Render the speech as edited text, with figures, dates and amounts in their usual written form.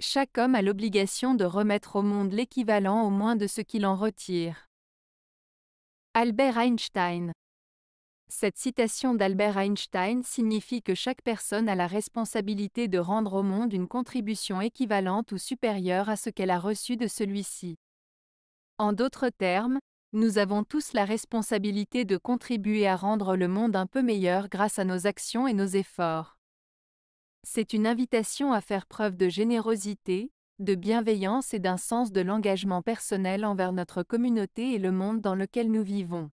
Chaque homme a l'obligation de remettre au monde l'équivalent au moins de ce qu'il en retire. Albert Einstein. Cette citation d'Albert Einstein signifie que chaque personne a la responsabilité de rendre au monde une contribution équivalente ou supérieure à ce qu'elle a reçu de celui-ci. En d'autres termes, nous avons tous la responsabilité de contribuer à rendre le monde un peu meilleur grâce à nos actions et nos efforts. C'est une invitation à faire preuve de générosité, de bienveillance et d'un sens de l'engagement personnel envers notre communauté et le monde dans lequel nous vivons.